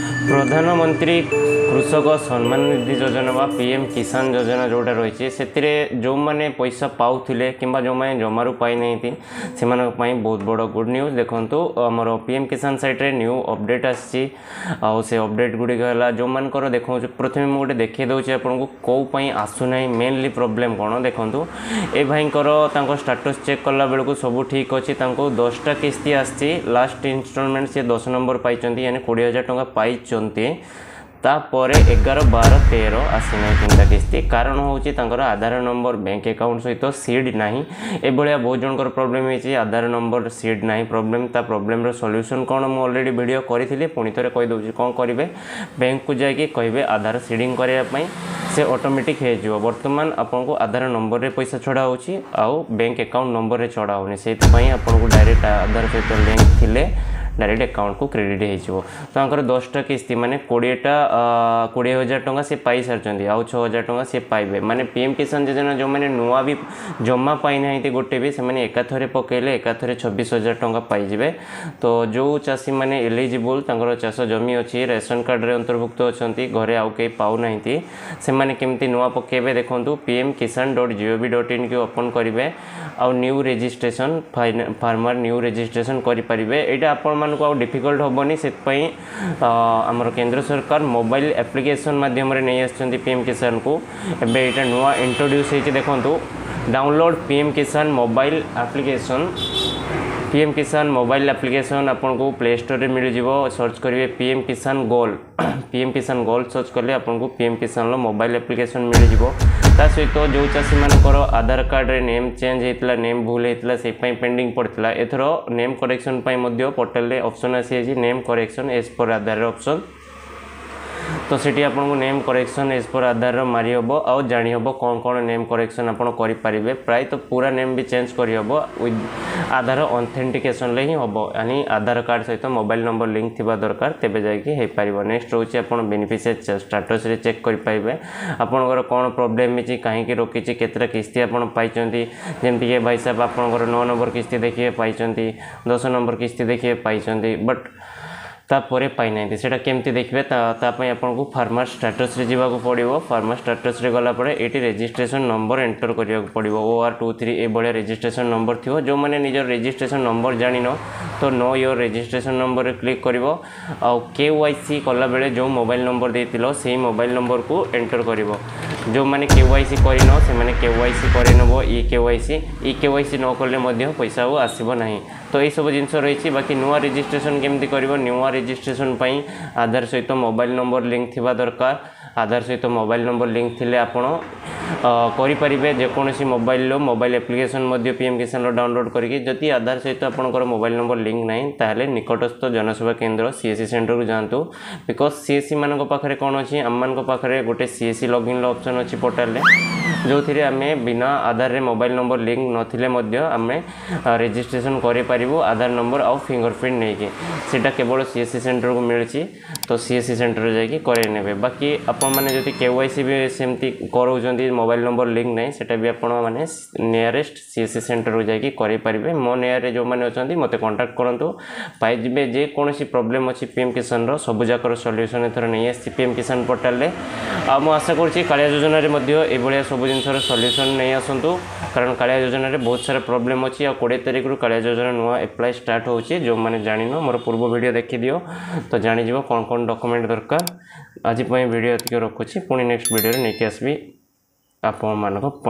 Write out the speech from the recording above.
प्रधानमंत्री कृषक सम्मान निधि योजना व पीएम किसान योजना जोटा रही है जो माने पैसा पाते कि जो मैंने जमारू पाई नहीं से बहुत बड़ गुड न्यूज देखो आमर पीएम किसान सैट्रे न्यू अपडेट आसी से अपडेट गुड़िका जो मानकर देखो प्रथम मुझे देखे दूसरी आपन को कौपाई आसूना मेनली प्रोब्लेम कौन देखूँ ए भाईकर स्टाटस चेक कला बेलू सब ठीक अच्छे 10टा किस्ती आसी लास्ट इनस्टलमेंट सी 10 नंबर पाई यानी 20,000 टका पाई तापर 11, 12, 13 आसी ना 3टा किस्ती कारण हूँ आधार नंबर बैंक अकाउंट सहित सीड ना एभलिया बहुत जनकर प्रोब्लेम होती आधार नंबर सीड ना प्रोब्लेम ता प्रोब्लेम सॉल्यूशन कौन मुझे ऑलरेडी वीडियो करी पुणी थे कहीदे कौन करेंगे बैंक को जाके कहे आधार सीडिंग करने से ऑटोमेटिक हो बर्तमान आपको आधार नंबर रे पैसा छड़ा हो बैंक अकाउंट नंबर रे छड़ा होने से आपको डायरेक्ट आधार सहित लिंक थिले डायरेक्ट अकाउंट को क्रेडिट हो 10टा किस्ती माने 20,000 टका से पाई सारी आउ 6,000 टका से पाइबे माने पीएम किसान योजना जो मैंने नुआ भी जमा पाई ना गोटे भी से एकाथरे पकड़े एकाथरे 26,000 टका पाइबे। तो जो चाषी मैंने एलिजिबल चाष जमी अच्छी रेशन कार्ड रे अंतर्भुक्त अच्छा घरे आउ कई पाऊना से मैंने केमती नुआ पकेबे देखो pmkisan.gov.in को ओपन करेंगे आउ new registration farmer new registration करेंगे यहाँ आप डिफिकल्ट हेनी से आमर केंद्र सरकार मोबाइल एप्लिकेशन माध्यम रे नहीं आसछंती पीएम किसान को एबे एटा नुआ इंट्रोड्यूस होती देखो download PM Kisan mobile application. PM Kisan mobile application आपन को प्ले स्टोर रे मिल जिवो सर्च करिवे पीएम किसान गोल सर्च करले आपन को पीएम किसान लो मोबाइल एप्लिकेशन मिल जिवो। ता सहित जो चाषी मानकर आधार कार्ड रे नेम चेंज होता नेम भूल होता से पेंडिंग पड़ता एथर नेम करेक्शन पोर्टल ऑप्शन आसी name correction as per Aadhaar option तो सीटी आपको नेम करेक्शन एज पर आधार मारी हम आउ जाणी हम कौन कौन नेम करेक्शन आप करेंगे प्राय तो पूरा नेम भी चेंज करहब आधार ऑथेंटिकेशन ले ही हम यानी आधार कार्ड सहित मोबाइल नंबर लिंक थोड़ा दरकार तेज जापर। नेक्स्ट रोचे आप बेनिफिशियरी स्टेटस चेक करेंगे आपंकर कौन प्रोब्लेम होती कहीं रोकी केतटा किस्ती आपंट जमीक भाई साहब आपंकर 9 नंबर किस्ती देखिए पाई 10 नंबर किस्ती देखिए पाई बट तापर पाई ना से केमती देखिए आपको फार्मर स्टेटस रे जावाक पड़ो फार्मर स्टेटस रे गला पड़े ये रेजिस्ट्रेशन नंबर एंटर करने को पड़ो OR23 एभलिया रेजिस्ट्रेशन नंबर थो जो मैंने निजर रेजिस्ट्रेशन नंबर जानी न तो नो योर रेजिस्ट्रेशन नंबर रे क्लिक कर KYC कला बेले जो मोबाइल नंबर देथिलो से मोबाइल नंबर को एंटर कर जो मैंने KYC करन से KYC करनब KYC न कले पैसा आसब ना तो ये सब जिनस रही बाकी नुआ रेजिस्ट्रेशन केमती कर नुआ रेजिस्ट्रेशन पाई आधार सहित मोबाइल नंबर लिंक थिबा दरकार आधार सहित मोबाइल नंबर लिंक थिले आपण करेंगे जेकोसी mobile application PM Kisan download करके जदि आधार सहित आपंकर मोबाइल नंबर लिंक नहीं ताहले निकटस्थ जनसेवा केन्द्र CSC सेंटर को जातु बिकज CSC मान पाखे कौन अच्छी आम मान पाखे गोटे CSC लॉगिन ऑप्शन अच्छी पोर्टल जो थी आम बिना आधार रे मोबाइल नंबर लिंक नथिले आम रेजिस्ट्रेशन करें आधार नंबर आउ फिंगरप्रिंट नहीं सीटा केवल CSC सेंटर को मिली तो CSC सेंटर जाकि करेंगे बाकी आपण मैंने जो KYC भी सेमती कराऊँ मोबाइल नंबर लिंक ना से आपने नियरेस्ट CSC सेंटर को जाकि करेंगे मो नियर जो मैंने अच्छा मत कॉन्टैक्ट करूँ पाइबे जेकोसी जे प्रोब्लेम अच्छी पीएम किसान सबुजाकर सल्यूसन एथर नहीं आसी पीएम किसान पोर्टाल मु आशा करुँची कालिया योजना ये सब जिनसर सल्यूसन नहीं आसतु कारण कालिया योजना बहुत सारा प्रोब्लेम अच्छी आ 20 तारीख रू कालिया योजना नुआ एप्लाय स्टार्ट हो जो मैंने जान मोर पूर्व वीडियो देखी दियो तो जानीज कौन कौन डॉक्यूमेंट दरकार आज वीडियो ये रखुच्छी पुणी नेक्स्ट वीडियो लेकिन आसबी आप।